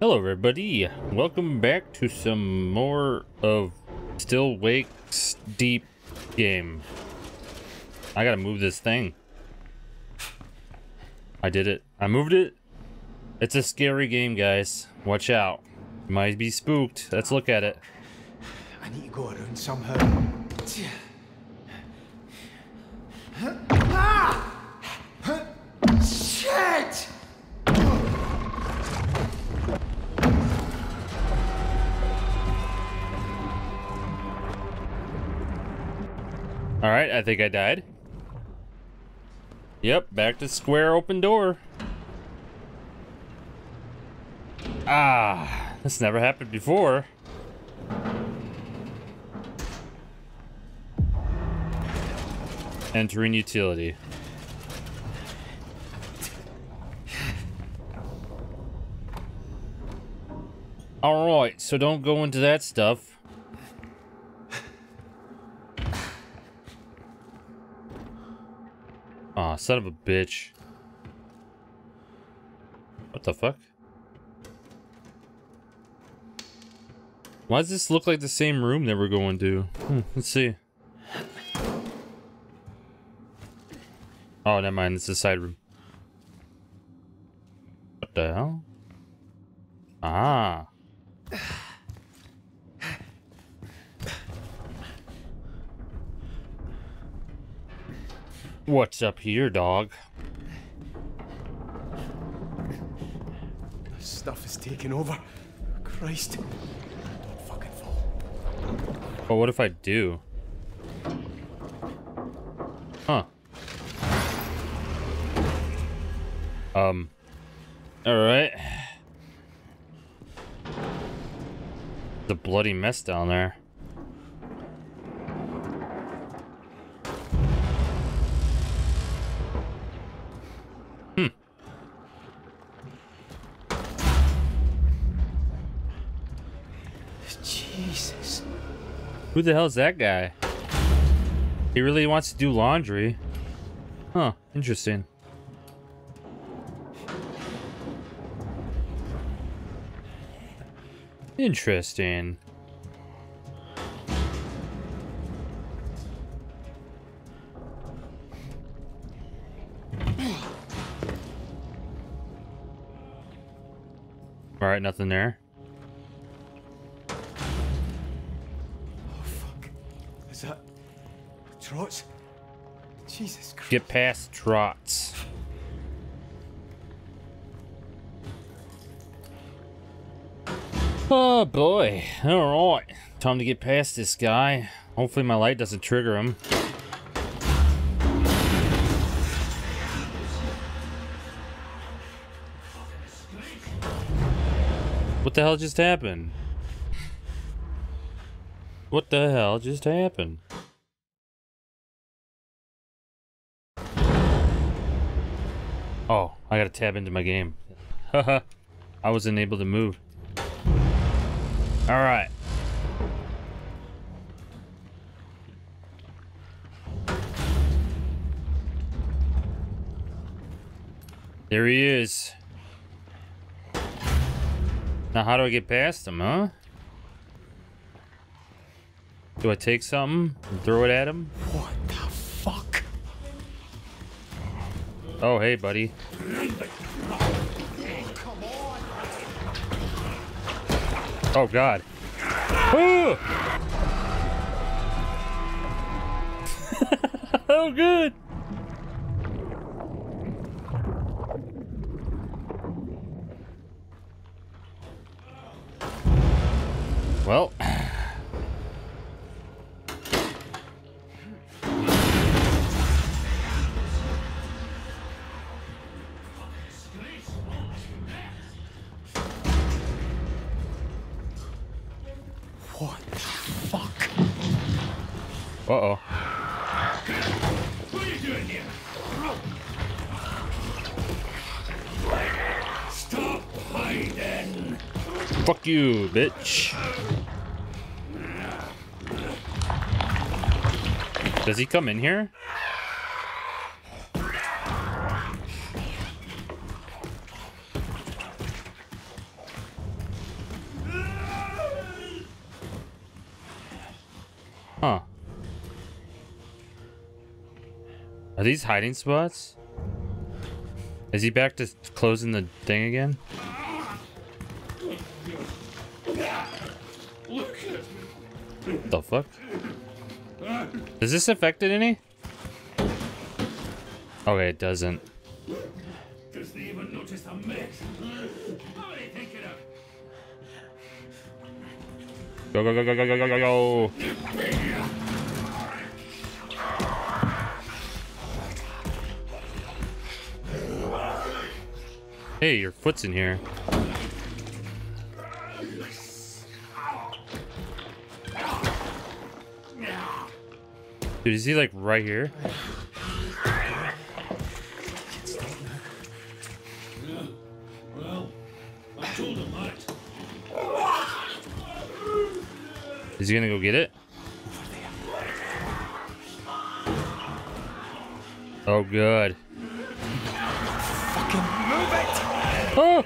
Hello everybody, welcome back to some more of Still Wakes Deep game. I gotta move this thing. I did it. I moved it. It's a scary game, guys. Watch out. You might be spooked. Let's look at it. I need to go around somehow. Shit! All right, I think I died. Yep, back to square open door. Ah, this never happened before. Entering utility. All right, so don't go into that stuff. Aw, oh, son of a bitch. What the fuck? Why does this look like the same room that we're going to? Let's see. Oh, never mind. It's the side room. What the hell? Ah. What's up here, dog? This stuff is taking over. Christ. Don't fucking fall. But what if I do? Huh. Alright. It's a bloody mess down there. Who the hell is that guy? He really wants to do laundry. Huh, interesting. Interesting. All right, nothing there. Trots? Jesus Christ. Get past Trots. Oh boy. Alright. Time to get past this guy. Hopefully my light doesn't trigger him. What the hell just happened? What the hell just happened? Oh, I gotta tab into my game. Haha, I wasn't able to move. Alright. There he is. Now, how do I get past him, huh? Do I take something and throw it at him? What the fuck? Oh, hey, buddy. Oh, God. Ooh! Oh, good. Well. Uh-oh. What are you doing here? Stop hiding. Fuck you, bitch. Does he come in here? Huh. Are these hiding spots? Is he back to closing the thing again? The fuck? Does this affect it any? Okay, it doesn't. Does they even notice a mess? How are they thinking of? Go go go go go go go go go! Hey, your foot's in here. Dude, is he like right here? Is he gonna go get it? Oh, good. Fucking move it! Oh!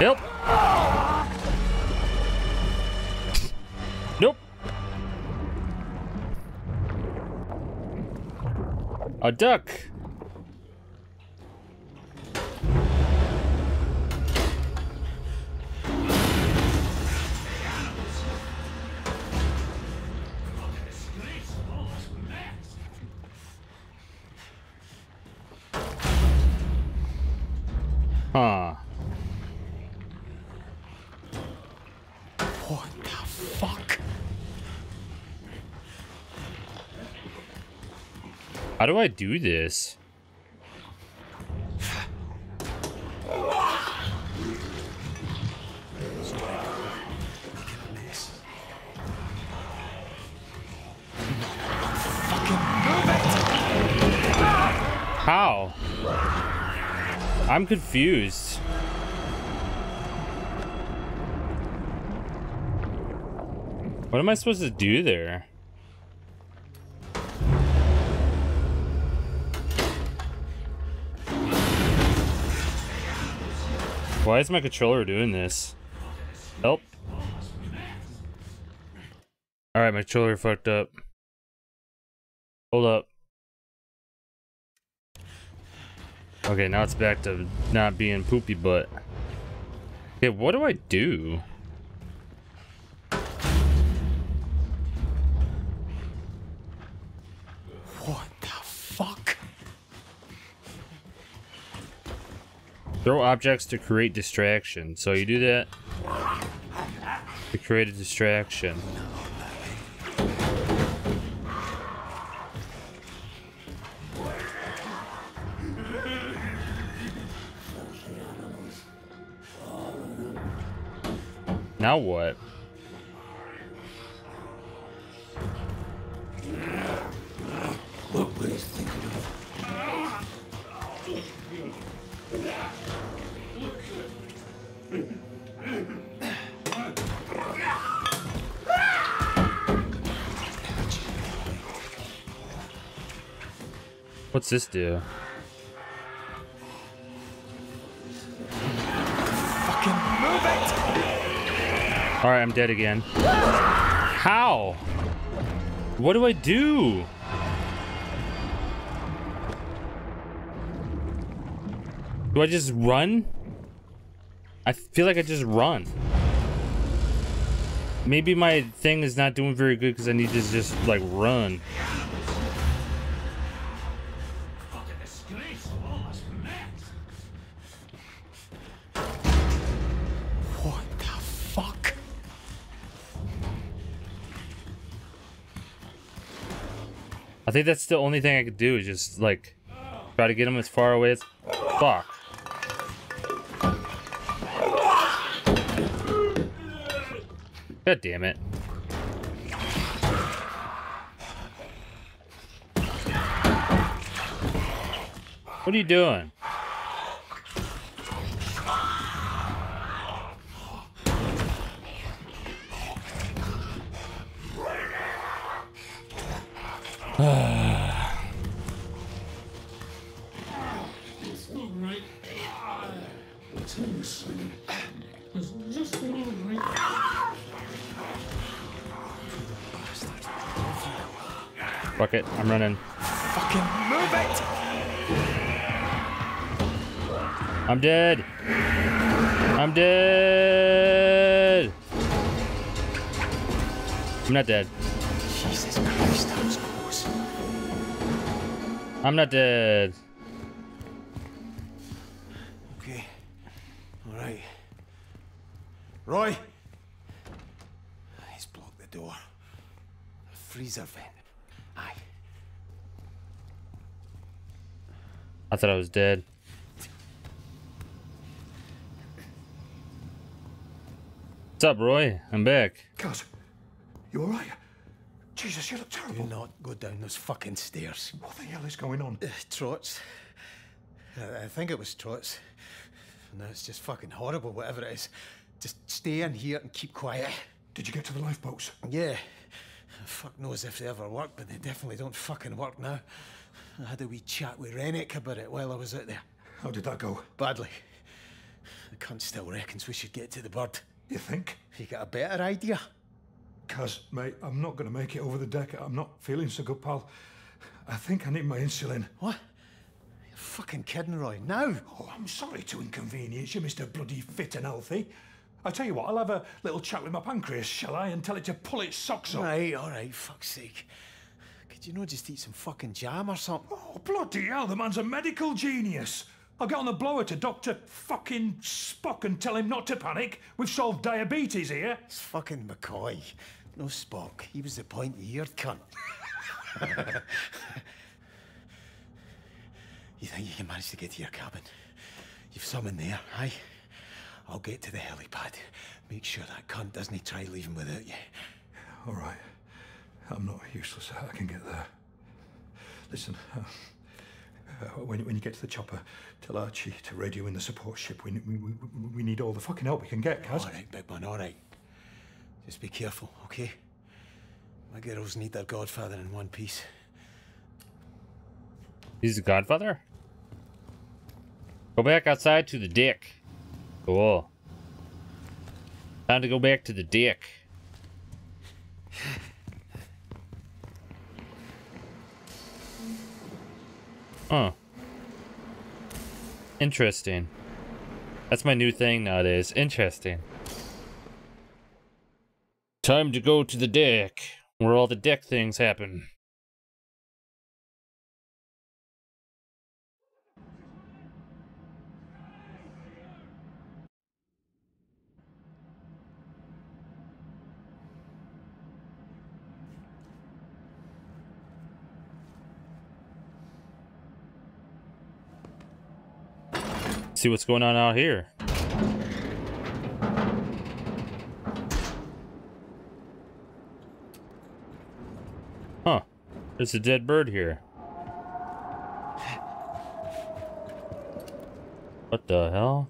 Yep. Nope. A duck. Huh. What the fuck? How do I do this? How? I'm confused. What am I supposed to do there? Why is my controller doing this? Help. Alright, my controller fucked up. Hold up. Okay, now it's back to not being poopy butt. Okay, what do I do? What the fuck? Throw objects to create distraction. So you do that to create a distraction. Now what? Look what he's thinking of. What's this do? All right, I'm dead again. How? What do I do? Do I just run? I feel like I just run. Maybe my thing is not doing very good because I need to just like run. I think that's the only thing I could do is just like try to get him as far away as fuck. God damn it. What are you doing? It's just a little bit. Fuck it, I'm running. Fucking move it! I'm dead! I'm dead! I'm not dead. Jesus Christ, that was close. I'm not dead. Okay. Alright. Roy! He's blocked the door. A freezer vent. Aye. I thought I was dead. What's up, Roy? I'm back. Cuz, you alright? Jesus, you look terrible. Do not go down those fucking stairs. What the hell is going on? Trots. I think it was Trots. No, it's just fucking horrible, whatever it is. Just stay in here and keep quiet. Did you get to the lifeboats? Yeah. Fuck knows if they ever worked, but they definitely don't fucking work now. I had a wee chat with Rennick about it while I was out there. How did that go? Badly. The cunt still reckons we should get to the bird. You think? You got a better idea? Cuz, mate, I'm not going to make it over the deck. I'm not feeling so good, pal. I think I need my insulin. What? You're fucking kidding, Roy. Now? Oh, I'm sorry to inconvenience you, Mr. Bloody Fit and Healthy. I tell you what, I'll have a little chat with my pancreas, shall I? And tell it to pull its socks up. Right, all right, fuck's sake. Could you not just eat some fucking jam or something? Oh, bloody hell, the man's a medical genius. I'll get on the blower to Dr. fucking Spock and tell him not to panic. We've solved diabetes here. It's fucking McCoy. No Spock. He was the pointy-eared cunt. You think you can manage to get to your cabin? You've some in there, aye? I'll get to the helipad. Make sure that cunt doesn't try leaving without you. All right. I'm not useless. I can get there. Listen, when you get to the chopper, tell Archie to radio in the support ship. We need all the fucking help we can get, Kaz. All right, big man, all right. Just be careful, okay? My girls need their godfather in one piece. He's the godfather? Go back outside to the deck. Cool. Time to go back to the deck. Huh. Interesting. That's my new thing nowadays. Interesting. Time to go to the deck, where all the deck things happen. See what's going on out here. Huh. There's a dead bird here. What the hell?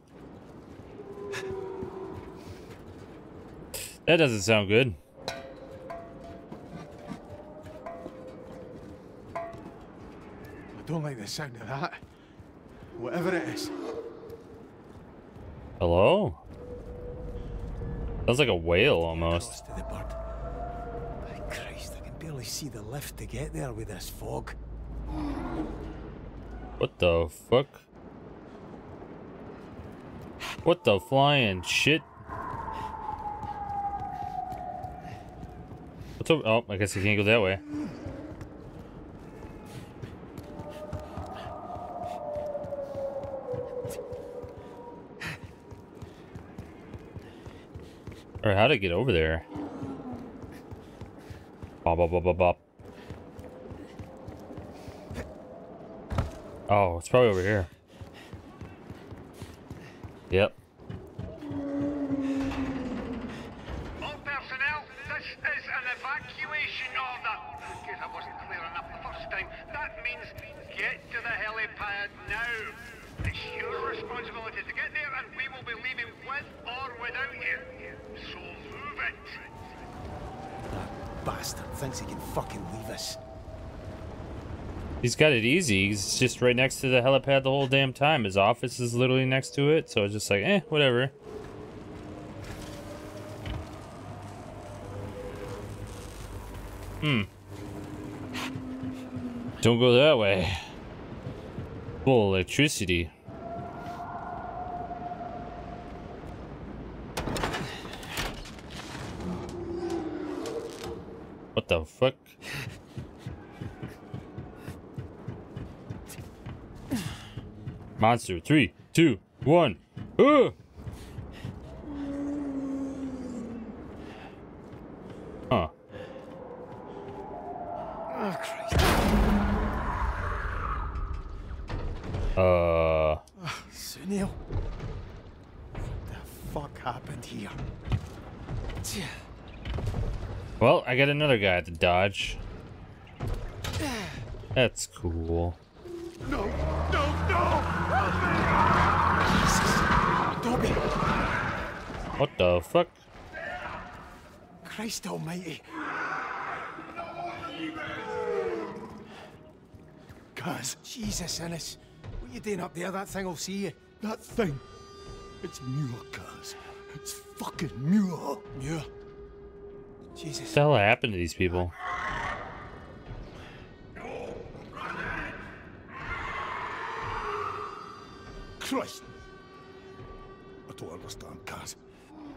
That doesn't sound good. I don't like the sound of that. Whatever it is. Hello? Sounds like a whale almost. To the bird. Oh, Christ, I can barely see the lift to get there with this fog. What the fuck? What the flying shit? What's over? Oh, I guess I can't go that way. Or how to get over there? Bop, bop, bop, bop, bop. Oh, it's probably over here. Yep. All personnel, this is an evacuation order. In case I wasn't clear enough the first time, that means get to the helipad now. It's your responsibility to get there, and we will be leaving with or without you. So move it. That bastard thinks he can fucking leave us. He's got it easy. He's just right next to the helipad the whole damn time. His office is literally next to it, so it's just like, eh, whatever. Hmm. Don't go that way. Full electricity. What the fuck? Monster. 3, 2, 1. Ooh! Huh. Oh, Christ. Sunil. What the fuck happened here? Well, I got another guy at the dodge. That's cool. No, no, no! Help me! Jesus. Dobby. What the fuck? Christ almighty. Cuz, Jesus, Innes. What are you doing up there? That thing will see you. That thing? It's Muir, cuz. It's fucking Muir. Muir. Jesus. What the hell happened to these people? Christ! I don't understand, Kaz.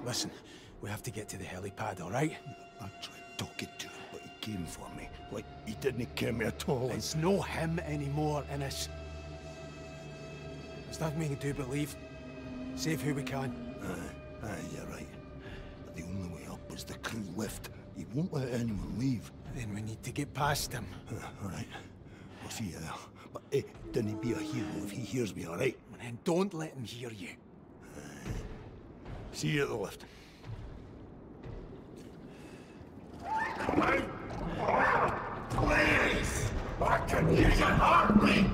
Listen, we have to get to the helipad, alright? I tried talking to him, but he came for me. Like, he didn't care me at all. It's no him anymore, Innes. Does that mean you do believe? Save who we can. Aye, you're right. But the only way up is the crew left. He won't let anyone leave. Then we need to get past him. Alright. We'll see you there. But hey, then he'd be a hero if he hears me, alright? And don't let him hear you. See you at the left. Come on! Please! I can use an army!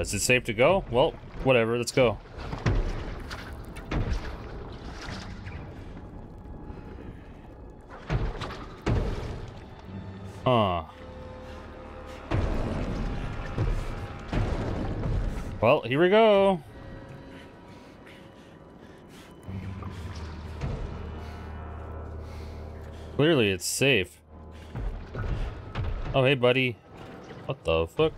Is it safe to go? Well, whatever, let's go. Huh. Well, here we go. Clearly it's safe. Oh, hey, buddy. What the fuck?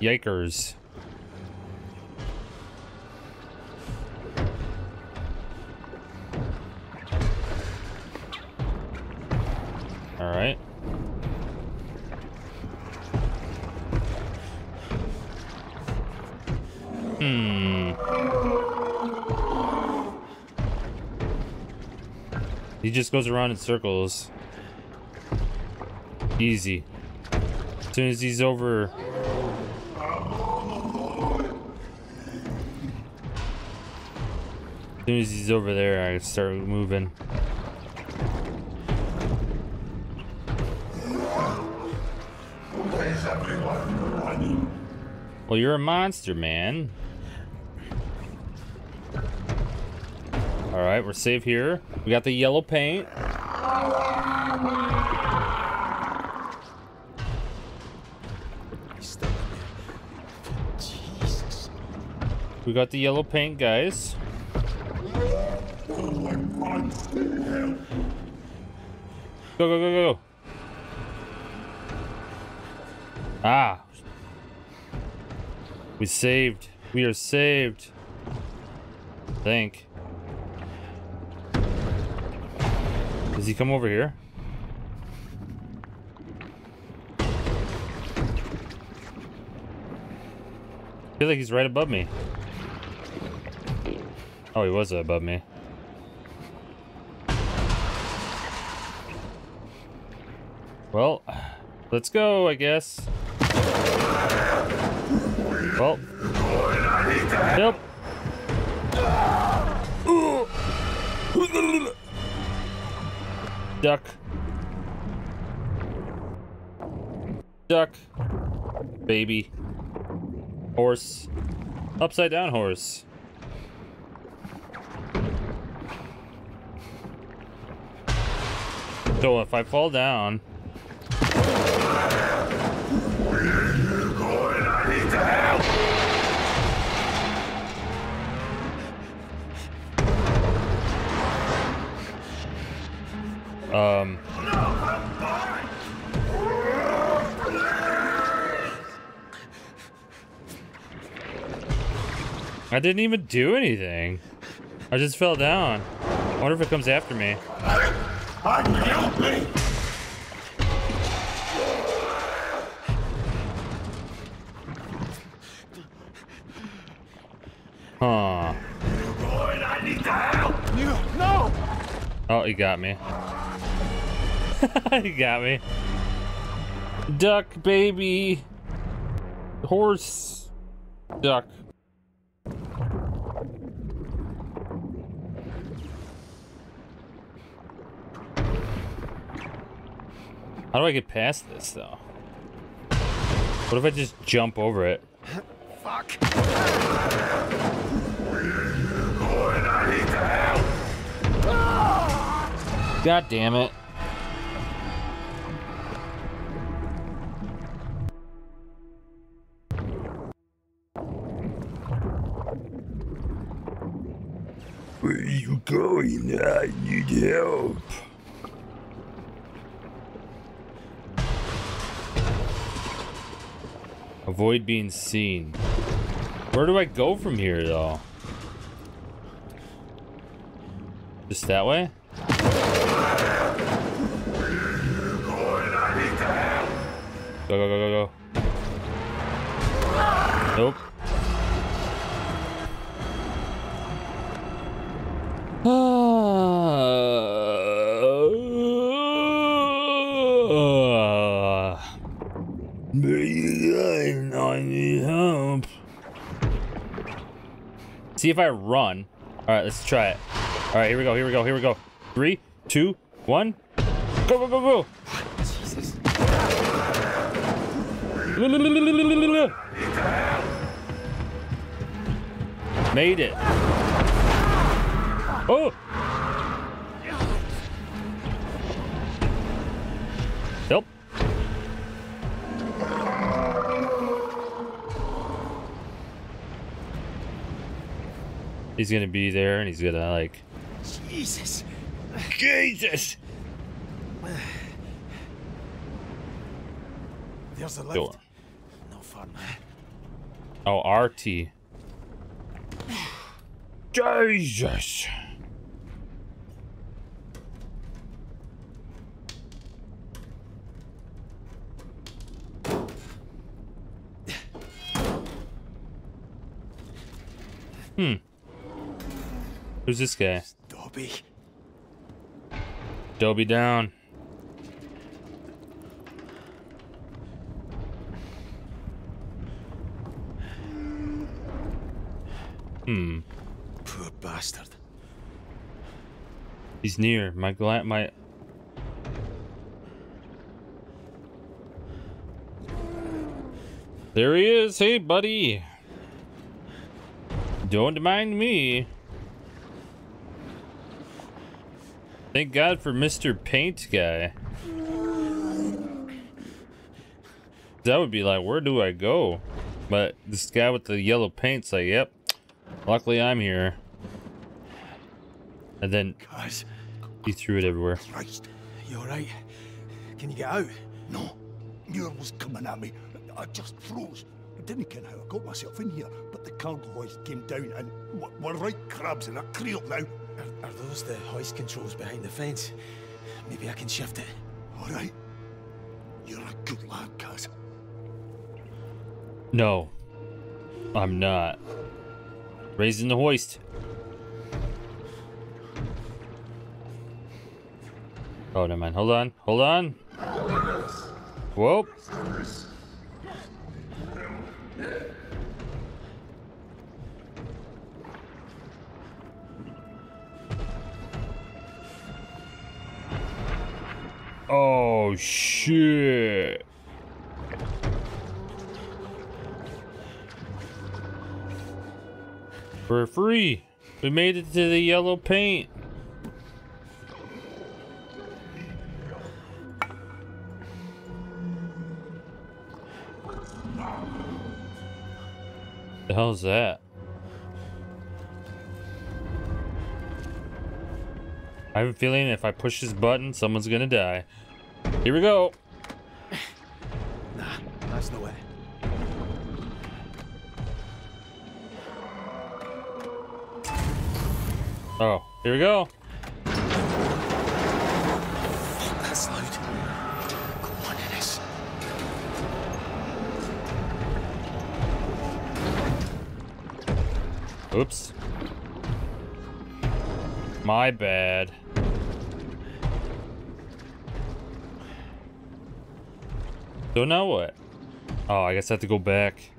Yikers. All right. Hmm. He just goes around in circles. Easy. As soon as he's over. As soon as he's over there, I start moving. Well, you're a monster, man. All right, we're safe here. We got the yellow paint. Jesus. We got the yellow paint, guys. Go, go, go, go. Ah. We saved. We are saved. I think. Does he come over here? I feel like he's right above me. Oh, he was above me. Well, let's go, I guess. Well, yep. Duck. Duck. Baby. Horse. Upside down horse. So if I fall down... I didn't even do anything. I just fell down. I wonder if it comes after me. I'm guilty. Huh. Lord, I need the help. You, no. Oh, he got me. He got me. Duck, baby. Horse. Duck. How do I get past this, though? What if I just jump over it? Fuck. God damn it. Where are you going? I need help. Avoid being seen. Where do I go from here, though? Just that way? Go, go, go, go, go. Nope. I need help. See if I run. All right, let's try it. All right, here we go, here we go, here we go. 3, 2, 1. Go, go, go, go. Jesus. Made it. Oh. Help. He's gonna be there and he's gonna like. Jesus. Jesus. There's a left. No fun, man. Oh, RT. Jesus. Hmm. Who's this guy? Dobby. Dobby down. Hmm. Poor bastard. He's near. My There he is. Hey, buddy. Don't mind me. Thank God for Mr. Paint Guy. That would be like, where do I go? But this guy with the yellow paint's like, yep. Luckily, I'm here. And then guys, he threw it everywhere. Christ, you alright? Can you get out? No. Muir was coming at me. I just froze. I didn't care how I got myself in here, but the cargo hoist came down and we're right crabs in a creep now. Are those the hoist controls behind the fence? Maybe I can shift it. Alright. You're a good lad, Kaz. No. I'm not. Raising the hoist. Oh, never mind. Hold on. Hold on. Whoa. Oh, shit. We're free. We made it to the yellow paint. The hell's that? I have a feeling if I push this button, someone's gonna die. Here we go. Nah, that's the way. Oh, here we go. Oh, that's loud. Go on, Ennis. Oops. My bad. So now what? Oh, I guess I have to go back.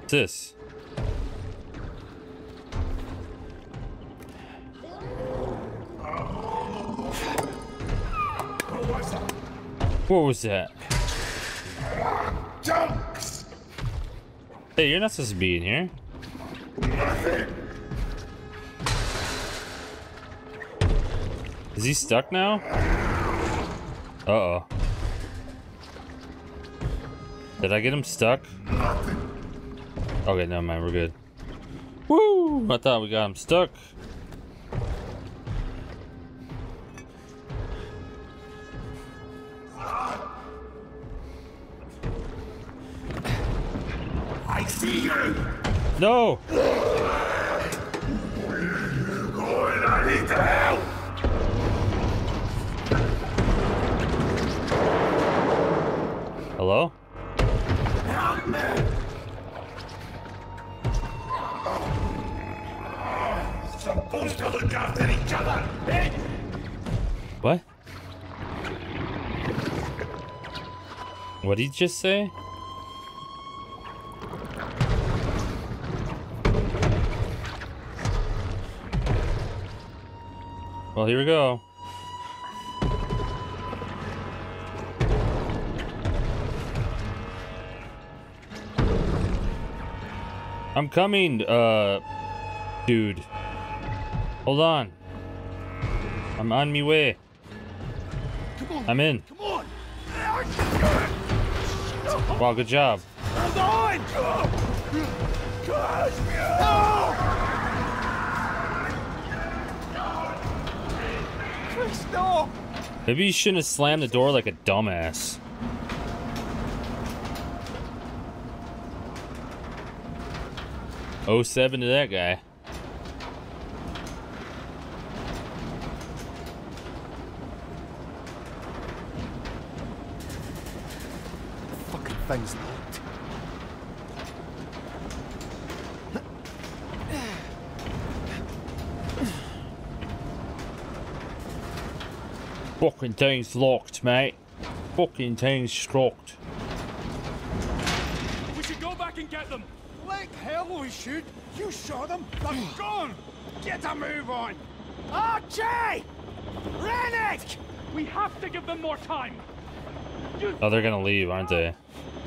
What's this? What was that? Hey, you're not supposed to be in here. Is he stuck now? Uh-oh. Did I get him stuck? Okay, never mind, we're good. Woo! I thought we got him stuck. No! Where are you going? I need the help! Hello? Help me. We're supposed to look after each other! Hey. What? What did he just say? Well, here we go. I'm coming, dude. Hold on. I'm on me way. Come on, I'm in. Come on. Wow, good job. Come on. No. No. Maybe you shouldn't have slammed the door like a dumbass. '07 to that guy. The fucking thing's locked. Fucking thing's locked, mate. Fucking thing's locked. We should go back and get them. Like hell we should. You shot them. They're gone. Get a move on. Archie! Rennick! We have to give them more time. Oh, they're gonna leave, aren't they?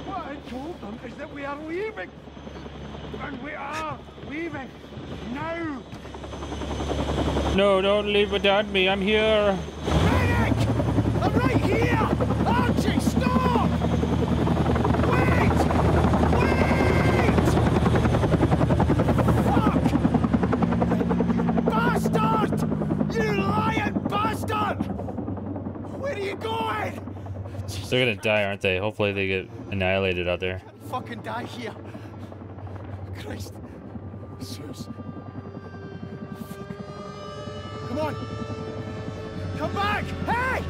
What I told them is that we are leaving. And we are leaving. Now. No, don't leave without me. I'm here. I'm right here! Archie, stop! Wait! Wait! Fuck! Bastard! You lying bastard! Where are you going? They're gonna die, aren't they? Hopefully they get annihilated out there. I can't fucking die here. Christ. Seriously. Fuck. Come on! Come back! Hey!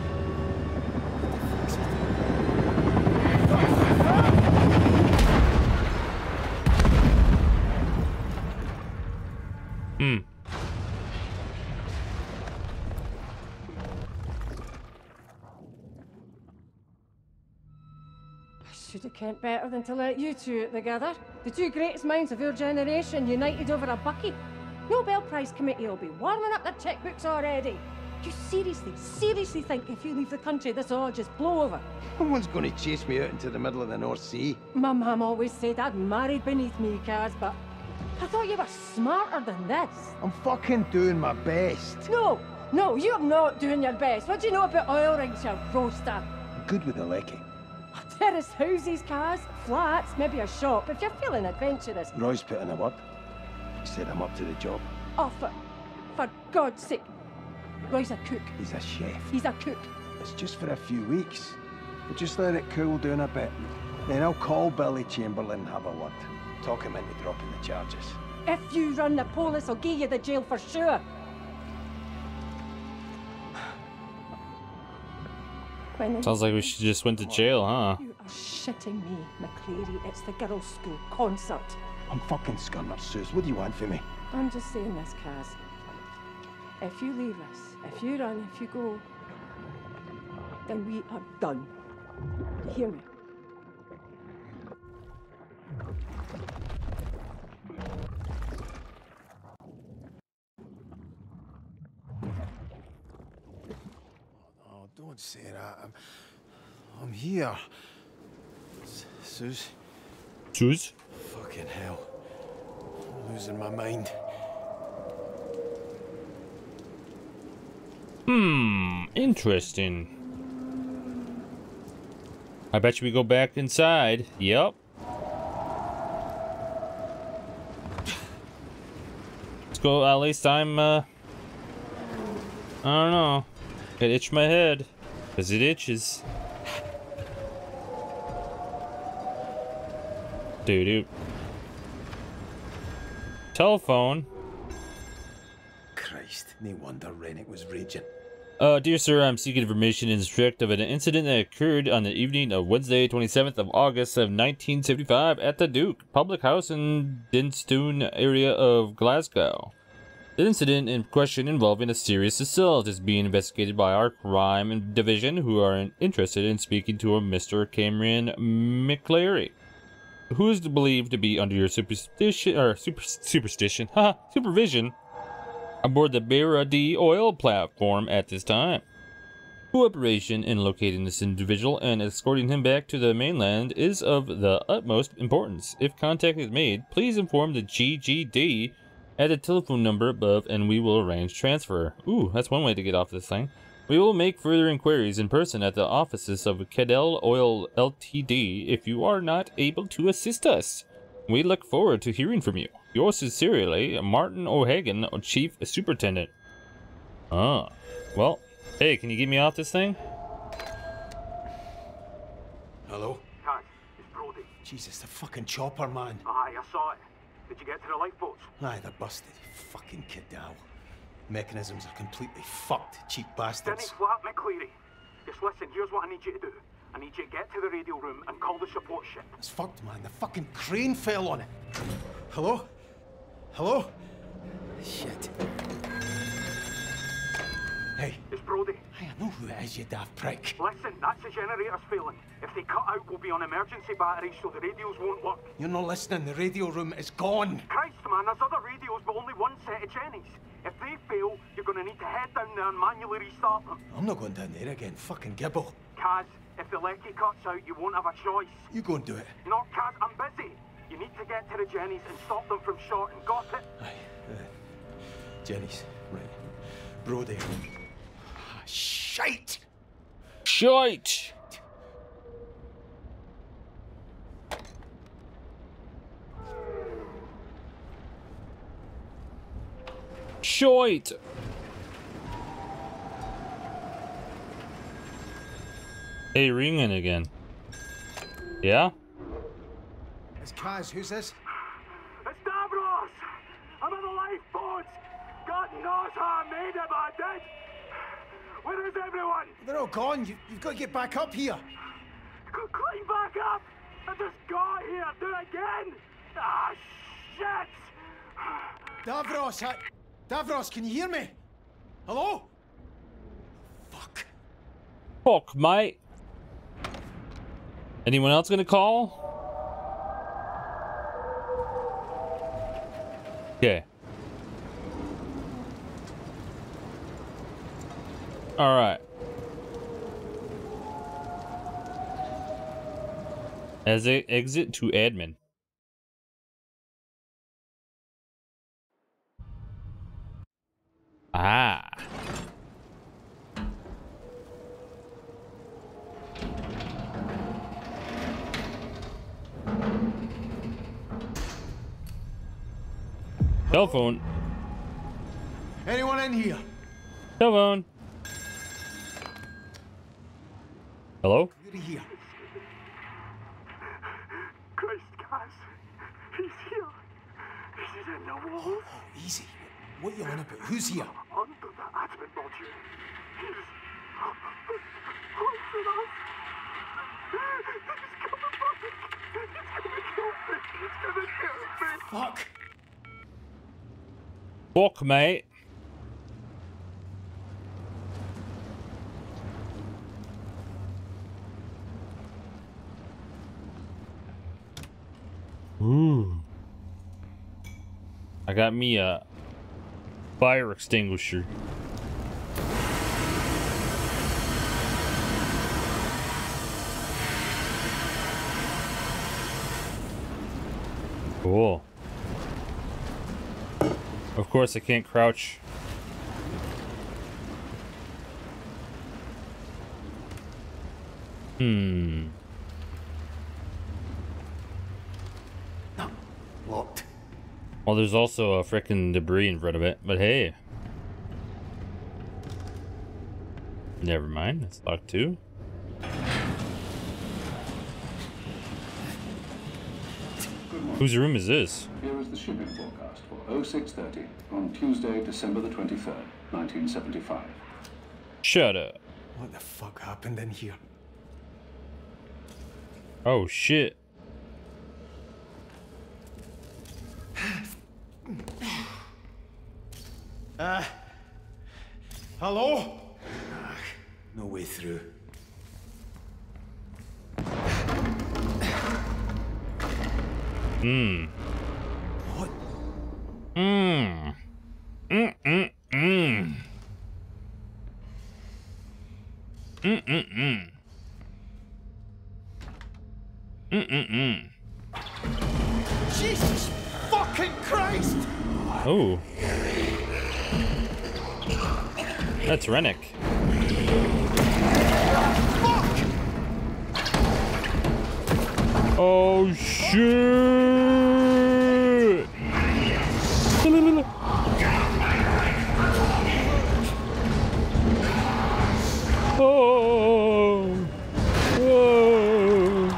Can't better than to let you two out together. The two greatest minds of your generation united over a bucky. Nobel Prize committee will be warming up their checkbooks already. You seriously think if you leave the country, this all just blow over? No one's going to chase me out into the middle of the North Sea. My mum always said I'd married beneath me, Kaz, but I thought you were smarter than this. I'm fucking doing my best. No, no, you're not doing your best. What do you know about oil rigs, you roaster? I'm good with the lecking. There is houses, cars, flats, maybe a shop, if you're feeling adventurous. Roy's put in a word. He said I'm up to the job. Oh, for for God's sake. Roy's a cook. He's a chef. He's a cook. It's just for a few weeks. We'll just let it cool down a bit. Then I'll call Billy Chamberlain and have a word. Talk him into dropping the charges. If you run the police, I'll give you the jail for sure. Sounds like we should just went to jail, huh? You are shitting me, McCleary. It's the girls' school concert. I'm fucking scunnered, Suze. What do you want from me? I'm just saying this, Kaz. If you leave us, if you run, if you go, then we are done. You hear me? Don't say that. I'm here. Suze. Suze? Fucking hell. I'm losing my mind. Interesting. I bet you we go back inside. Yep. Let's go. At least I'm, I don't know. It itched my head. Because it itches. Doo-doo. Telephone. Christ, no wonder Rennick was raging. Dear sir, I'm seeking information in respect of an incident that occurred on the evening of Wednesday, 27th of August of 1975 at the Duke Public House in Dinstone area of Glasgow. The incident in question involving a serious assault is being investigated by our crime division, who are interested in speaking to a Mr. Cameron McCleary, who is believed to be under your supervision aboard the Beira D oil platform at this time. Cooperation in locating this individual and escorting him back to the mainland is of the utmost importance. If contact is made, please inform the GGD at a telephone number above, and we will arrange transfer. Ooh, that's one way to get off this thing. We will make further inquiries in person at the offices of Cadell Oil Ltd. If you are not able to assist us, we look forward to hearing from you. Yours sincerely, Martin O'Hagan, Chief Superintendent. Ah, well, hey, can you get me off this thing? Hello? Hi, it's Brody. Jesus, the fucking chopper, man. Aye, I saw it. Did you get to the lifeboats? Aye, they're busted. Fucking Cadell. Mechanisms are completely fucked, cheap bastards. Denny Flat, McCleary. Just listen, here's what I need you to do. I need you to get to the radio room and call the support ship. It's fucked, man. The fucking crane fell on it. Hello? Hello? Shit. Hey. It's Brody. Hey, I know who it is, you daft prick. Listen, that's the generator's failing. If they cut out, we'll be on emergency batteries, so the radios won't work. You're not listening. The radio room is gone. Christ, man, there's other radios, but only one set of Jennies. If they fail, you're going to need to head down there and manually restart them. I'm not going down there again. Fucking gibble. Kaz, if the lecky cuts out, you won't have a choice. You go and do it. You know, Kaz, I'm busy. You need to get to the Jennies and stop them from shorting. Got it? Aye. Jennies. Right. Brody. Shite! Shite! Shite! Hey, ringing again. Yeah? It's Kaz, who's this? It's Davros! I'm on the lifeboats! God knows how I made it, but I did! Where is everyone? They're all gone. You've got to get back up here. Climb back up! I just got here. Do it again! Ah, shit! Davros, Davros, can you hear me? Hello? Fuck. Fuck, mate. Anyone else gonna call? Okay. All right. As they exit to admin. Ah. Telephone. Anyone in here? Telephone. Hello? Here. Christ, guys. He's here. He's in the wall. Oh, easy. What are you on about? Who's here? Under the admin module. He's... haunted us. He's coming back. He's going to kill me. He's going to kill me. Fuck. Fuck, mate. Ooh. I got me a fire extinguisher. Cool. Of course I can't crouch. Hmm. Locked. Well, there's also a frickin' debris in front of it, but hey. Never mind, it's locked too. Whose room is this? Here is the shipping forecast for 0630 on Tuesday, December the 23rd, 1975. Shut up. What the fuck happened in here? Oh shit. Hello? No way through. What? Jesus fucking Christ! Oh. That's Rennick. Oh shit! Oh! Whoa!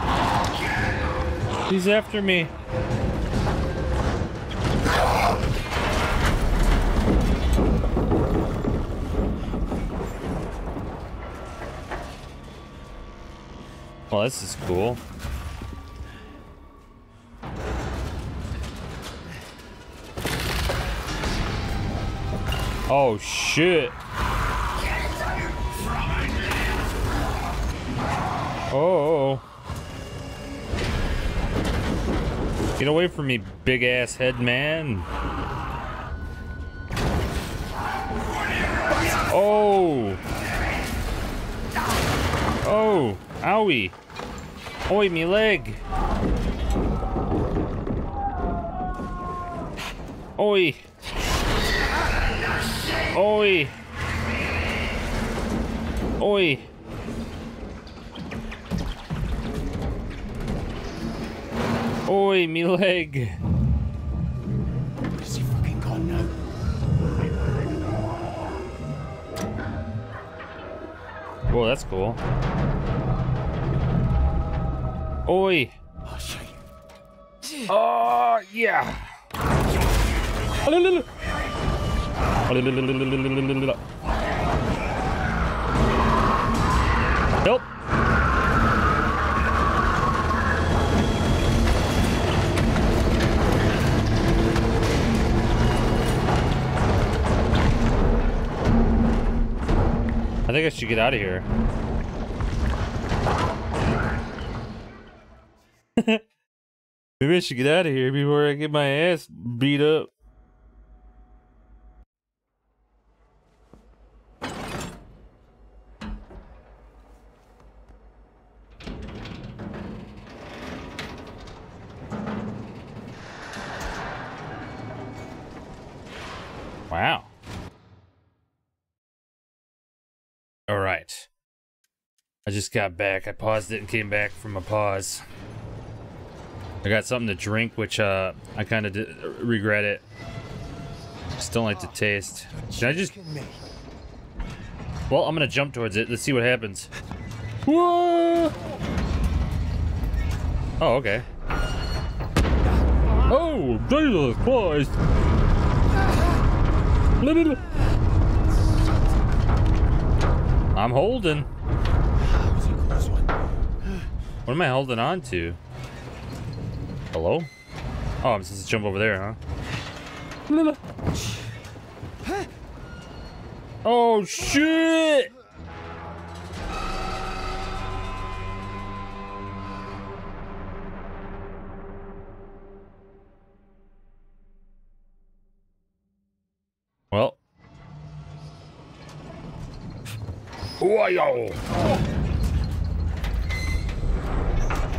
He's after me. Well, this is cool. Oh shit. Oh. Get away from me, big ass head man. Oh. Oh. Owie. Oi, me leg. Oi. Oi! Oi! Oi, me leg! Is he fucking gone now? Whoa, that's cool. Oi! Oh, shit. Oh, yeah! Oh, help! I think I should get out of here. Maybe I should get out of here before I get my ass beat up. Wow. All right. I just got back. I paused it and came back from a pause. I got something to drink, which I kind of regret it. Still like the taste. Should I just... Well, I'm gonna jump towards it. Let's see what happens. Whoa! Oh, okay. Oh, Jesus Christ! I'm holding. What am I holding on to? Hello? Oh, I'm supposed to jump over there, huh? Oh, shit! Well. Who are y'all?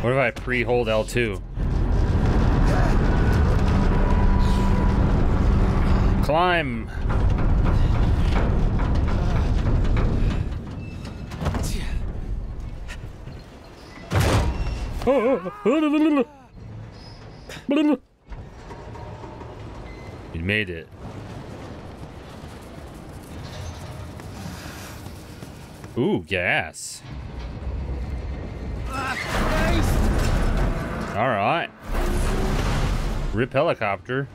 What if I pre-hold L2? Climb! You made it. Ooh, gas. Alright. Rip helicopter.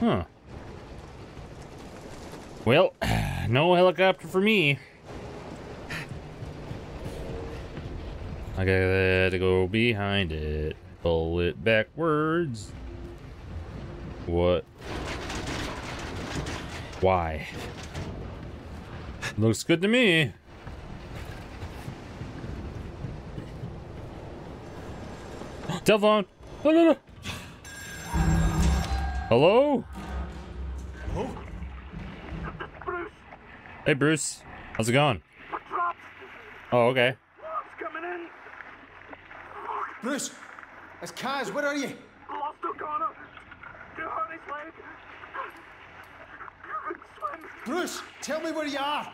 Huh. Well, no helicopter for me. I gotta go behind it. Pull it backwards. What? Why? Looks good to me. Telephone! Oh, no, no. Hello? Hello? Bruce. Hey, Bruce. How's it going? Oh, okay. Bruce, there's cars, where are you? Lost O'Connor. You're on his leg. Bruce, tell me where you are.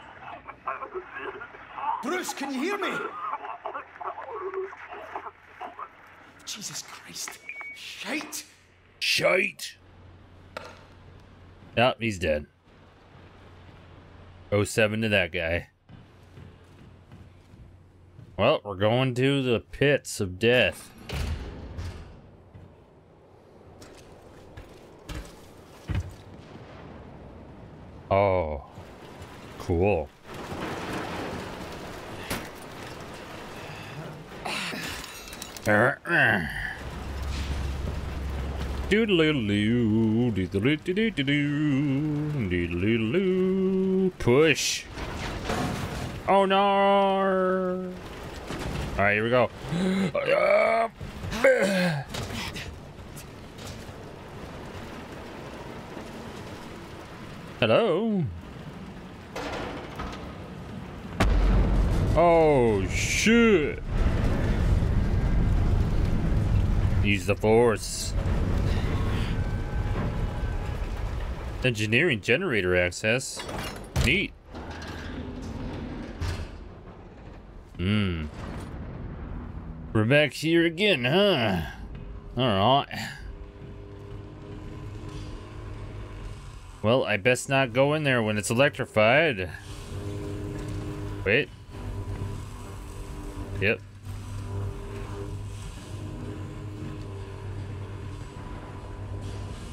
Bruce, can you hear me? Jesus Christ. Shite. Shite. Yep, he's dead. 07 to that guy. Well, we're going to the pits of death. Oh, cool. Doodle-loo, doodle-loo, doodle-loo, push. Oh no! All right, here we go. Hello? Oh, shit. Use the force. Engineering generator access. Neat. Hmm. We're back here again, huh? Alright. Well, I best not go in there when it's electrified. Wait. Yep.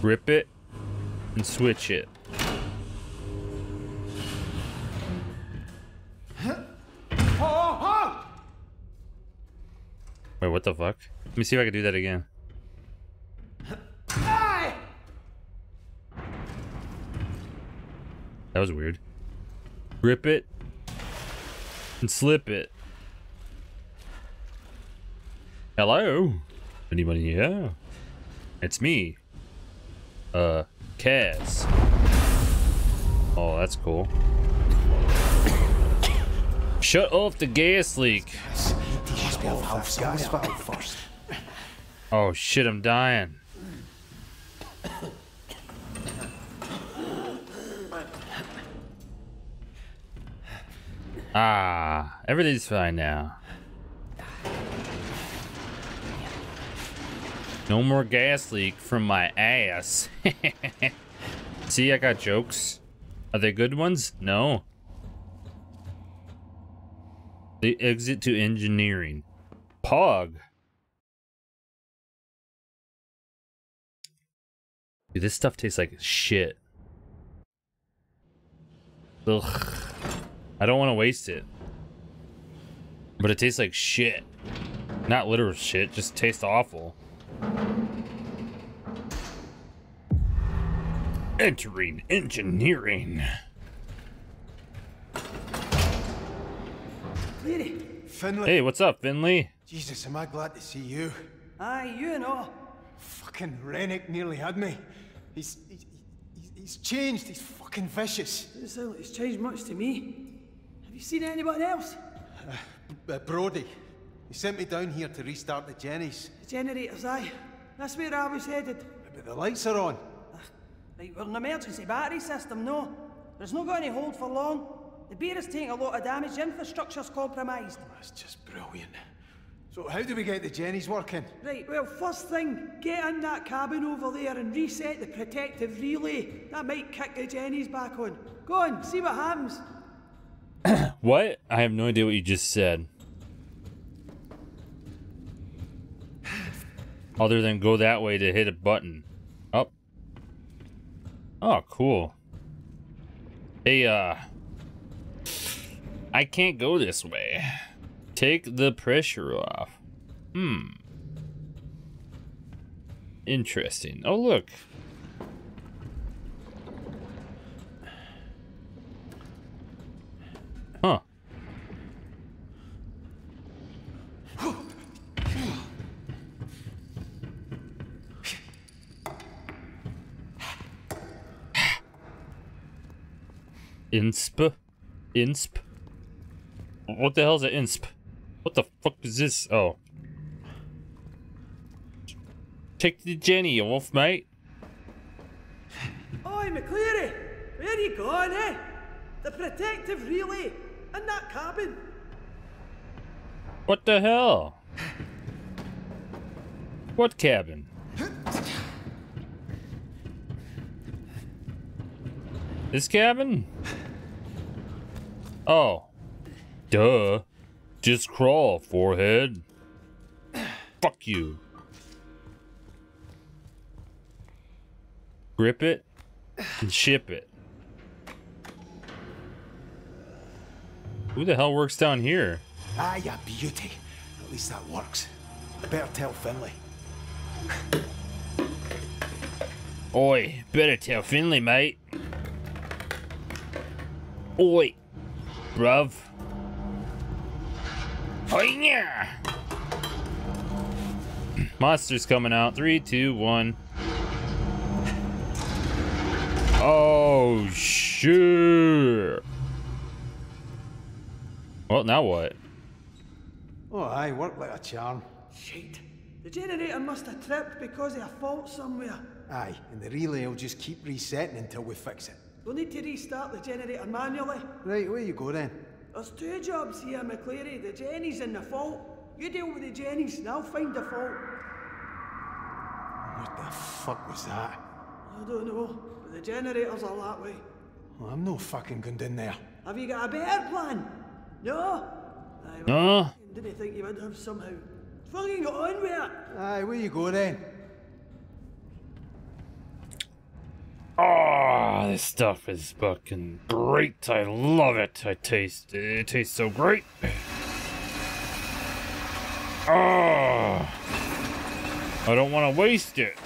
Rip it and switch it. Wait, what the fuck? Let me see if I can do that again. Aye! That was weird. Rip it and slip it. Hello? Anybody here? It's me. Kaz. Oh, that's cool. Shut off the gas leak. Oh shit, I'm dying. Ah, everything's fine now. No more gas leak from my ass. See, I got jokes. Are they good ones? No. The exit to engineering. Pog. Dude, this stuff tastes like shit. Ugh. I don't want to waste it. But it tastes like shit. Not literal shit, just tastes awful. Entering engineering. Finley. Hey, what's up, Finley? Jesus, am I glad to see you. Aye, you and all. Fucking Rennick nearly had me. He's changed. He's fucking vicious. Doesn't sound like he's changed much to me. Have you seen anybody else? Brody. He sent me down here to restart the Jennies. The generators, aye. That's where I was headed. But the lights are on. Right, well, an emergency battery system, no. There's not going to hold for long. The Beira's taking a lot of damage. Infrastructure's compromised. That's just brilliant. So how do we get the Jennies working? Right, well, first thing, get in that cabin over there and reset the protective relay. That might kick the Jennies back on. Go on, see what happens. What? I have no idea what you just said. Other than go that way to hit a button. Up. Oh. Oh, cool. Hey, I can't go this way. Take the pressure off. Hmm. Interesting. Oh, look. Huh. Insp? Insp? What the hell is an insp? What the fuck is this? Oh. Take the Jenny off, mate. Oi, McCleary! Where are you going, eh? The protective relay! In that cabin! What the hell? What cabin? This cabin? Oh. Duh. Just crawl, forehead. Fuck you. Grip it and ship it. Who the hell works down here? Ah, ya beauty. At least that works. I better tell Finley. Oi, better tell Finley, mate. Oi, bruv. Yeah. Monster's coming out. 3, 2, 1. Oh, sure. Well, now what? Oh, I work like a charm. Shit. The generator must have tripped because of a fault somewhere. Aye, and the relay will just keep resetting until we fix it. We'll need to restart the generator manually. Right, where you go then? There's two jobs here, McCleary. The Jennies and the fault. You deal with the Jennies and I'll find the fault. What the fuck was that? I don't know, but the generators are that way. Well, I'm no fucking going in there. Have you got a better plan? No? Aye, well, no. Didn't think you would have somehow. Fucking got on with it. Aye, where you go then? Oh, this stuff is fucking great. I love it. It tastes so great. Oh, I don't want to waste it.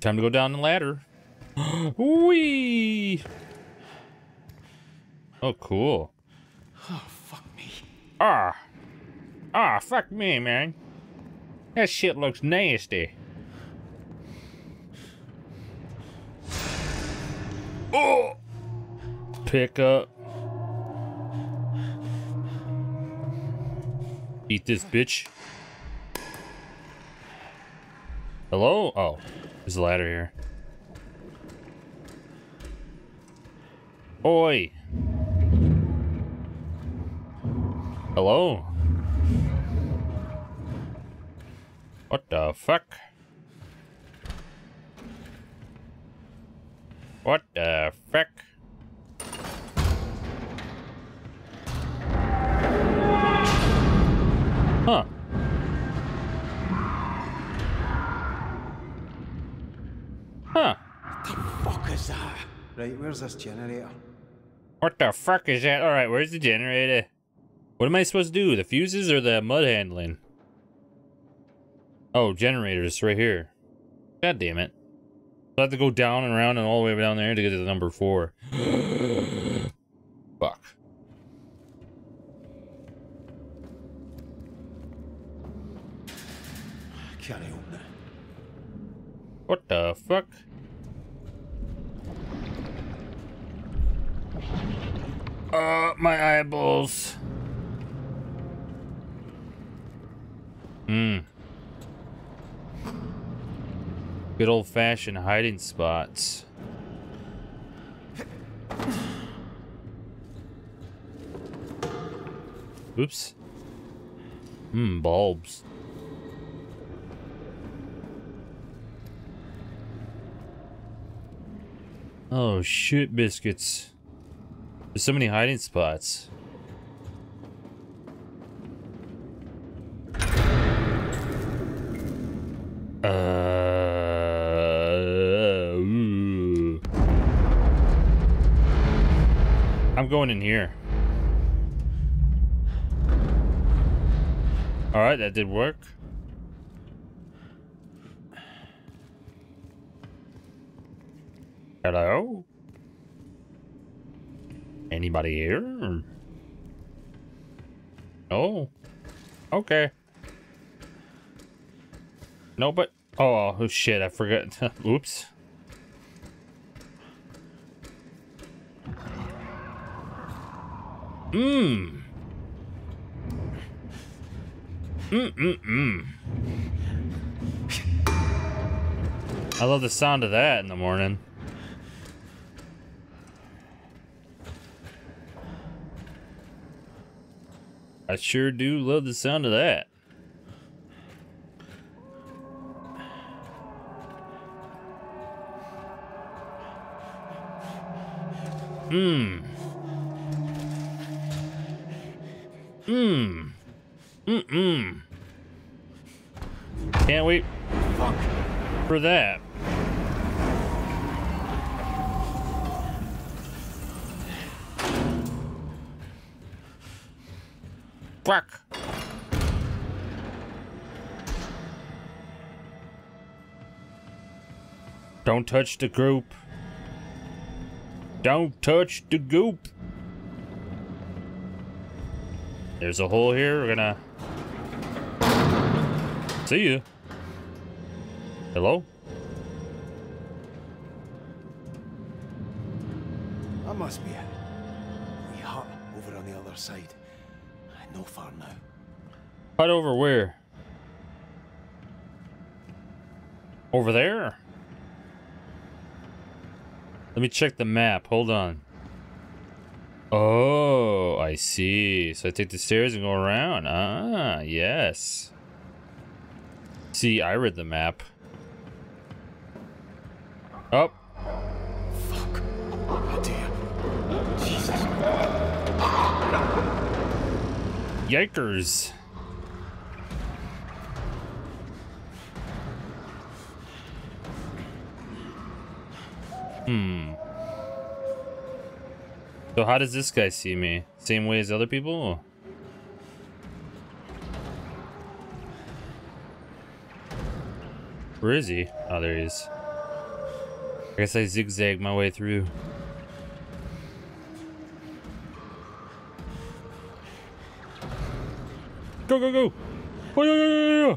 Time to go down the ladder. Whee! Oh, cool. Oh, fuck me. Ah. Ah, fuck me, man. That shit looks nasty. Oh! Pick up. Eat this, bitch. Hello? Oh, there's a ladder here. Oi! Hello? What the fuck? What the fuck? Huh. Huh. What the fuck is that? Right, where's this generator? What the fuck is that? Alright, where's the generator? What am I supposed to do? The fuses or the mud handling? Oh, generators right here. God damn it. So I have to go down and around and all the way down there to get to the number 4. Fuck. Can't open it. What the fuck? My eyeballs. Hmm. Good old-fashioned hiding spots. Oops. Hmm, bulbs. Oh shit, biscuits. There's so many hiding spots. I'm going in here. All right, that did work. Hello? Anybody here? Oh, okay. No, but oh shit, I forgot. Oops. Mmm. Mm-mm-mm. I love the sound of that in the morning. I sure do love the sound of that. Mmm. Mmm. Mm-mm. Can't wait for that. Fuck. Don't touch the group. Don't touch the goop. There's a hole here. We're gonna see you. Hello? That must be it. We hut over on the other side. No far now. Hut over where? Over there? Let me check the map. Hold on. Oh, I see. So I take the stairs and go around. Ah, yes. See, I read the map. Oh. Fuck. Oh, dear. Jesus. Yikers. Hmm. So how does this guy see me? Same way as other people? Where is he? Oh, there he is. I guess I zigzag my way through. Go, go, go! Oh, yeah, yeah, yeah, yeah.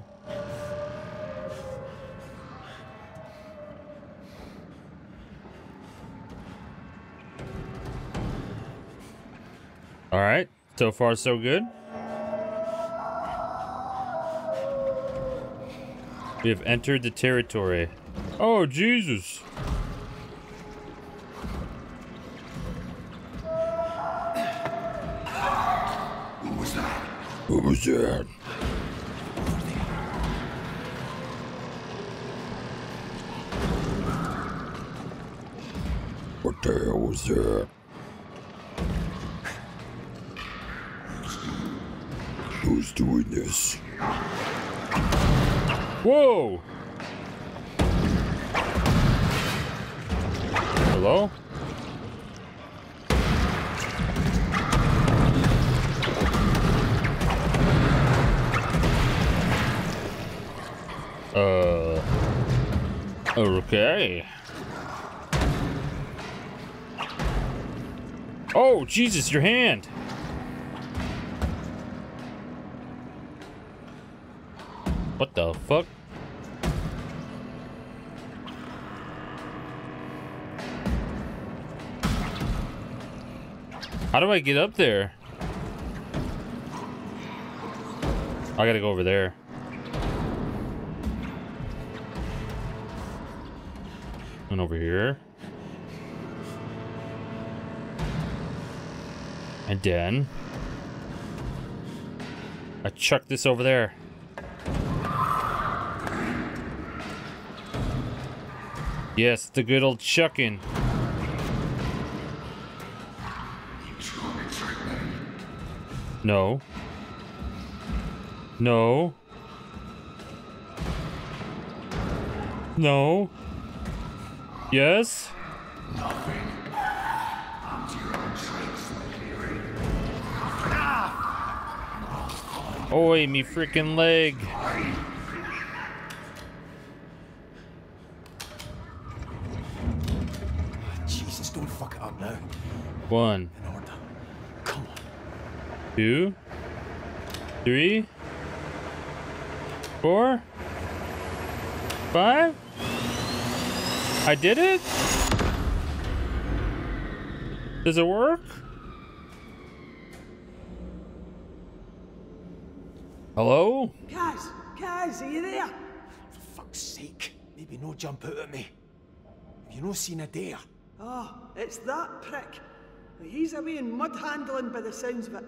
All right, so far so good. We have entered the territory. Oh, Jesus. What was that? potatoes there. Who's doing this? Whoa! Hello? Okay. Oh, Jesus, your hand! What the fuck? How do I get up there? I gotta go over there. And over here. And then I chuck this over there. Yes, the good old chucking. No. No. No. Yes. Nothing. Oi, me freaking leg. Jesus, don't fuck it up now. One. In order. Come on. 2, 3, 4, 5. I did it? Does it work? Hello? Guys, are you there? For fuck's sake, maybe no jump out at me. Have you no seen a dare? Oh, it's that prick. He's away in mud handling by the sounds of it.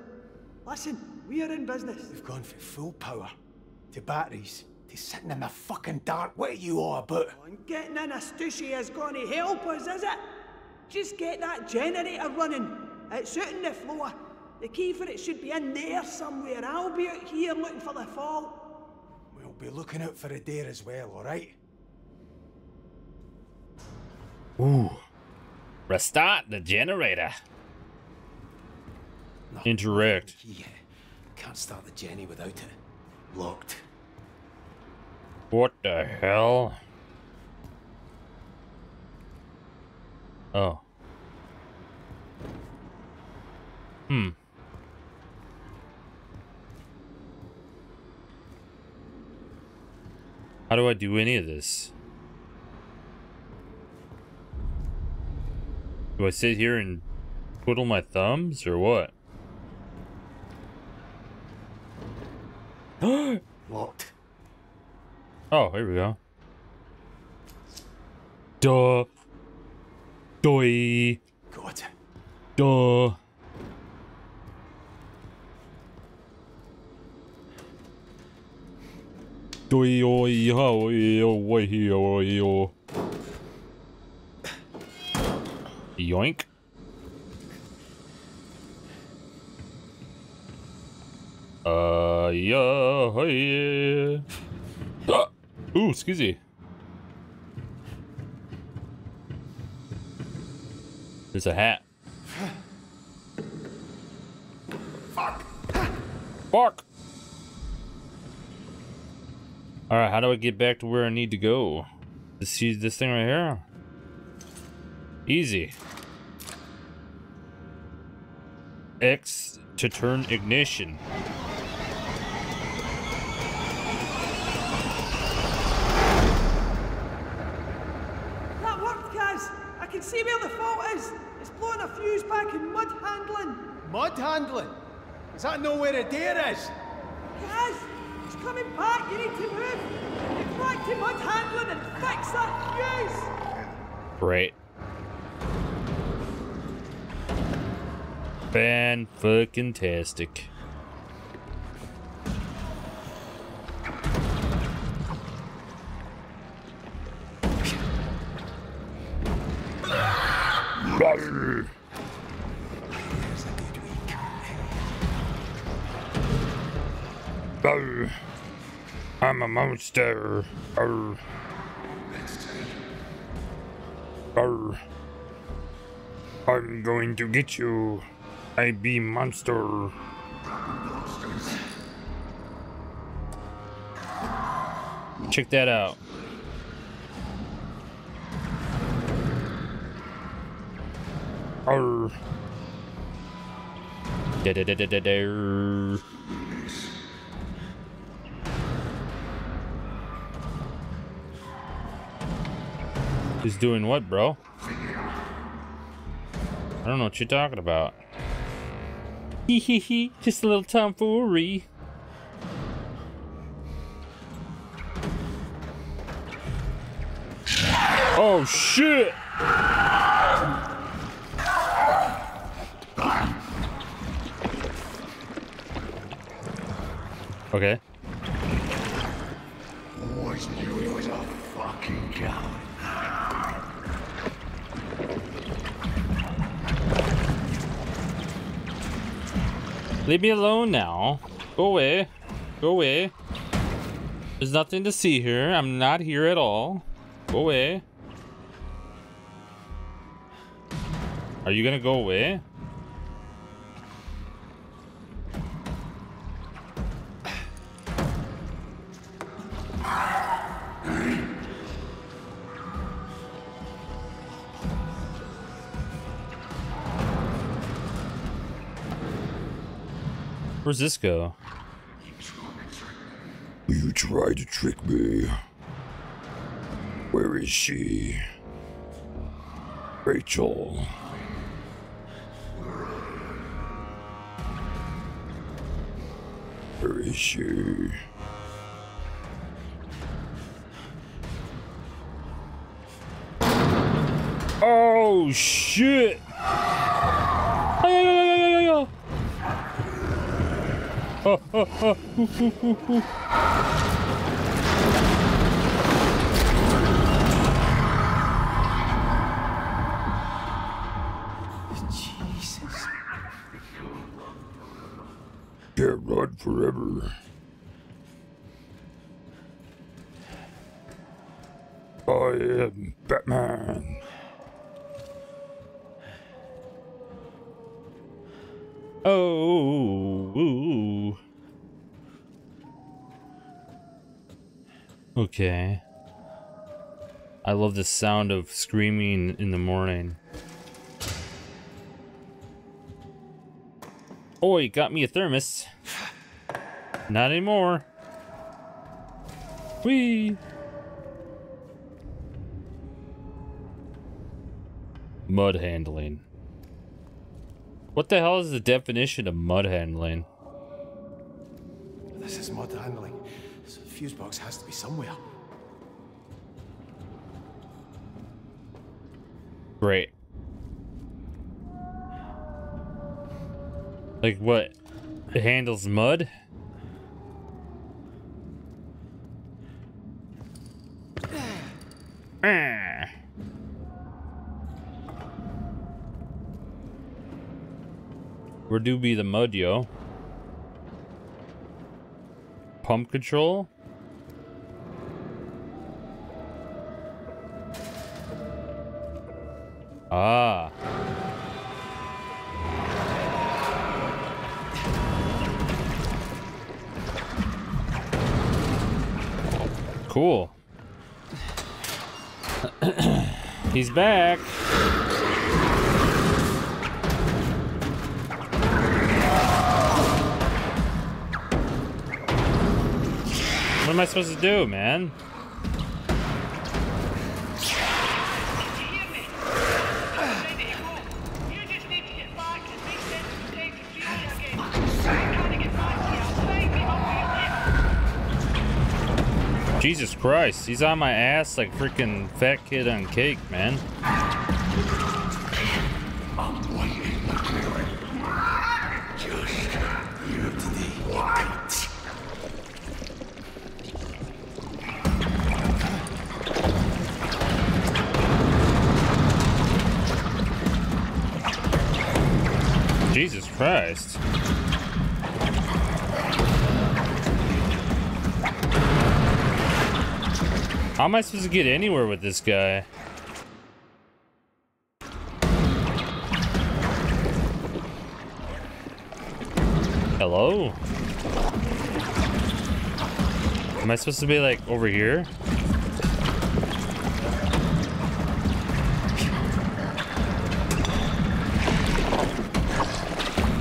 Listen, we are in business. We've gone for full power. To batteries. He's sitting in the fucking dark. What are you all about? Oh, and getting in a stushy is going to help us, is it? Just get that generator running. It's out on the floor. The key for it should be in there somewhere. I'll be out here looking for the fault. We'll be looking out for a dare as well, all right? Ooh. Restart the generator. No. Interact. Yeah. Can't start the Jenny without it. Locked. What the hell? Oh. Hmm. How do I do any of this? Do I sit here and twiddle my thumbs or what? Locked. Oh, here we go. Duh. Doi. God. Duh. Doi oi ho oi oi oi. Yoink. Yeah, yeah. Ooh, excuse me. There's a hat. Fuck. Fuck. All right, how do I get back to where I need to go? See this thing right here? Easy. X to turn ignition. See where the fault is? It's blowing a fuse back in mud handling. Mud handling? Is that nowhere a dare is? Guys, it's coming back. You need to move. Get back to mud handling and fix that fuse. Great. Fan-fucking-tastic. Martin! Oh, I'm a monster. Oh. Oh. I'm going to get you. I be monster. Check that out. Oh. He's doing what, bro? I don't know what you're talking about. Hee hee hee, just a little tomfoolery. Oh shit! Okay. Always knew he was a fucking coward. Leave me alone now. Go away. Go away. There's nothing to see here. I'm not here at all. Go away. Are you gonna go away? Where's this go? You tried to trick me. Where is she? Rachel. Where is she? Oh shit! Oh, oh, oh. Ooh, ooh, ooh, ooh. Jesus. Can't run forever. I am Batman. Oh. Ooh. Okay. I love the sound of screaming in the morning. Oh, you got me a thermos. Not anymore. Whee. Mud handling. What the hell is the definition of mud handling? This is mud handling. This fuse box has to be somewhere. Great. Like what? It handles mud? Where do be the mud, yo? Pump control? Ah. Cool. He's back. What am I supposed to do, man? Jesus Christ, he's on my ass like freaking fat kid on cake, man. first. How am I supposed to get anywhere with this guy? Hello? Am I supposed to be like over here?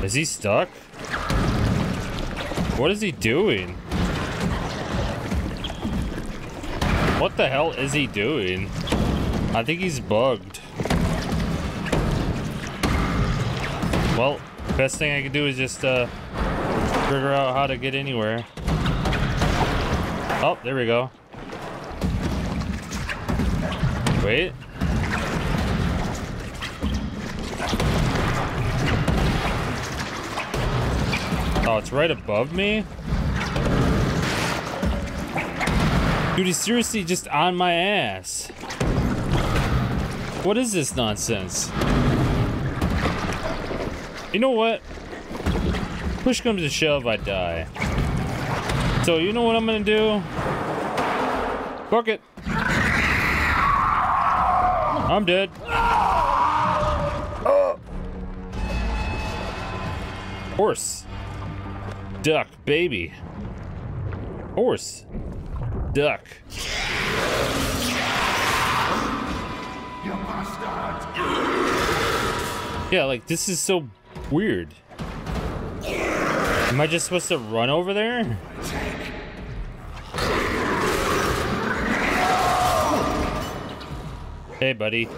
Is he stuck? What is he doing? What the hell is he doing? I think he's bugged. Well, best thing I can do is just figure out how to get anywhere. Oh, there we go. Wait. Oh, it's right above me? Dude, he's seriously just on my ass. What is this nonsense? You know what? Push comes to shove, I die. So you know what I'm gonna do? Fuck it. I'm dead. Oh. Horse. Duck, baby. Horse. Duck. You bastard. Yeah, like this is so weird. Am I just supposed to run over there? Hey, buddy.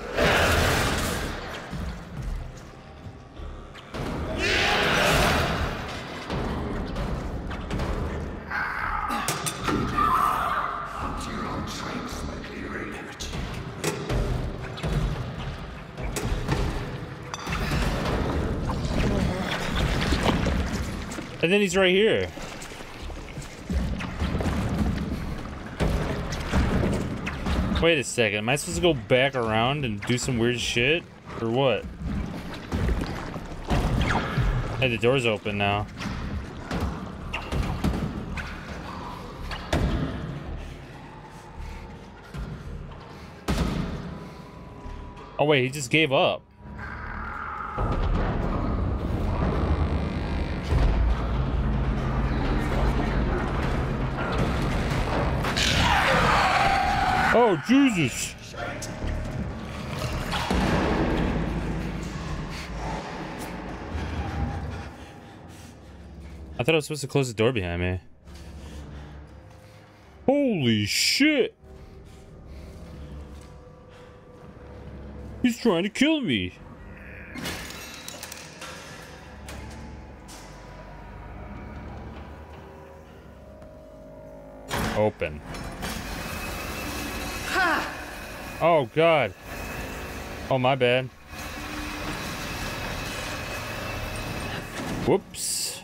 And then he's right here. Wait a second, am I supposed to go back around and do some weird shit? Or what? Hey, the door's open now. Oh wait, he just gave up. Oh, Jesus. I thought I was supposed to close the door behind me. Holy shit. He's trying to kill me. Open. Oh God. Oh, my bad. Whoops.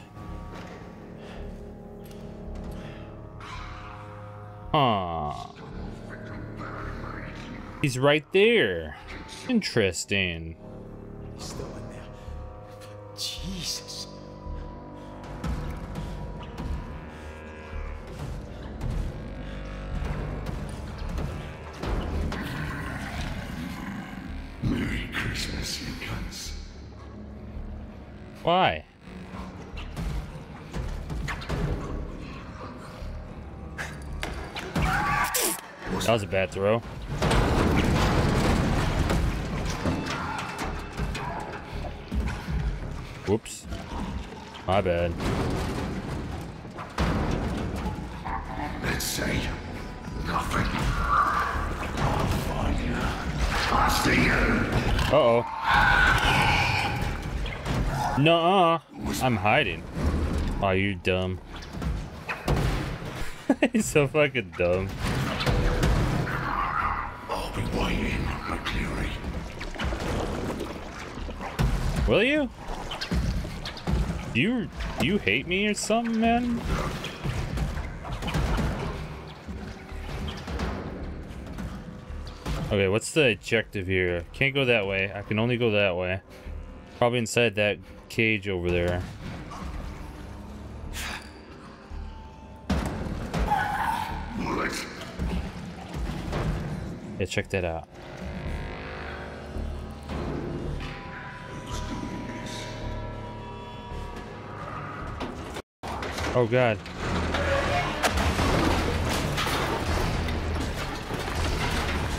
Aww. He's right there. Interesting. He's still in there. Jesus. Why? That was a bad throw. Whoops. My bad. Let's say nothing. I'll find you. I'll see you. Uh-oh. Nuh-uh. I'm hiding. Aw, you dumb. He's so fucking dumb. I'll be waiting, McCleary. Will you? You hate me or something, man? Okay, what's the objective here? Can't go that way. I can only go that way. Probably inside that cage over there. Yeah, check that out. Oh God.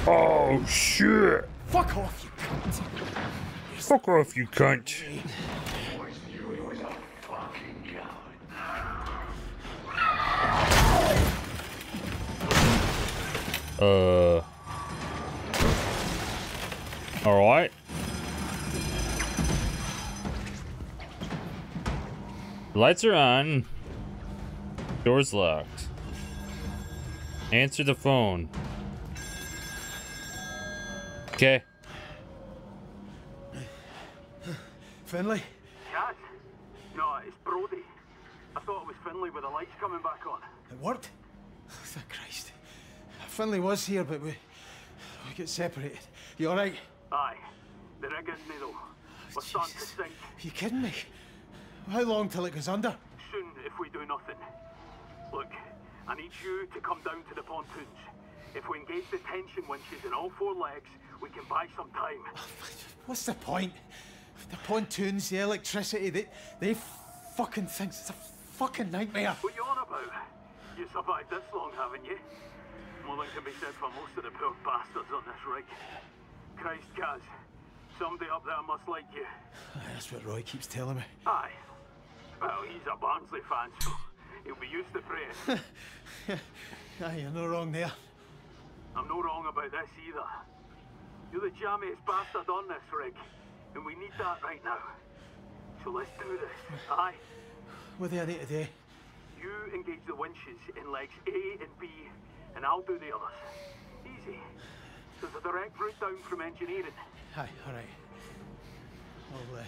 Oh shit! Fuck off, you cunt! Fuck off, you cunt! All right. Lights are on. Door's locked. Answer the phone. Okay. Finlay? Cat? No, it's Brody. I thought it was Finlay with the lights coming back on. It worked? Oh, thank Christ. Finlay was here, but we get separated. You alright? Aye. The rig is me though. We're starting to sink. Are you kidding me? How long till it goes under? Soon, if we do nothing. Look, I need you to come down to the pontoons. If we engage the tension winches in all four legs, we can buy some time. What's the point? The pontoons, the electricity, they fucking things. It's a fucking nightmare. What are you on about? You survived this long, haven't you? More than can be said for most of the poor bastards on this rig. Christ, Gaz. Somebody up there must like you. That's what Roy keeps telling me. Aye. Well, he's a Barnsley fan, so he'll be used to praise. Aye, you're no wrong there. I'm no wrong about this either. You're the jammiest bastard on this rig, and we need that right now. So let's do this, aye? What are they today? You engage the winches in legs A and B, and I'll do the others. Easy. There's a direct route down from engineering. Aye, all right.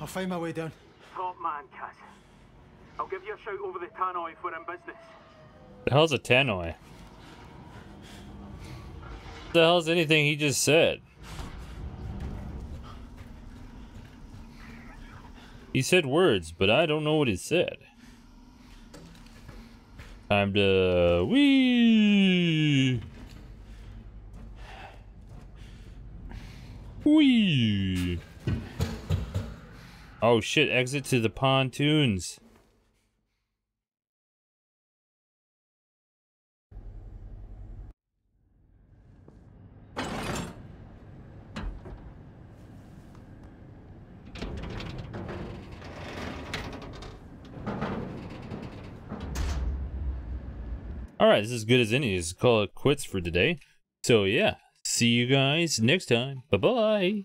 I'll find my way down. Top man, Kaz. I'll give you a shout over the tannoy if we're in business. The hell's a tannoy? The hell's anything he just said? He said words, but I don't know what he said. Time to wee. Wee. Oh shit, exit to the pontoons. Alright, this is as good as any. Just call it quits for today. So yeah, see you guys next time. Bye-bye.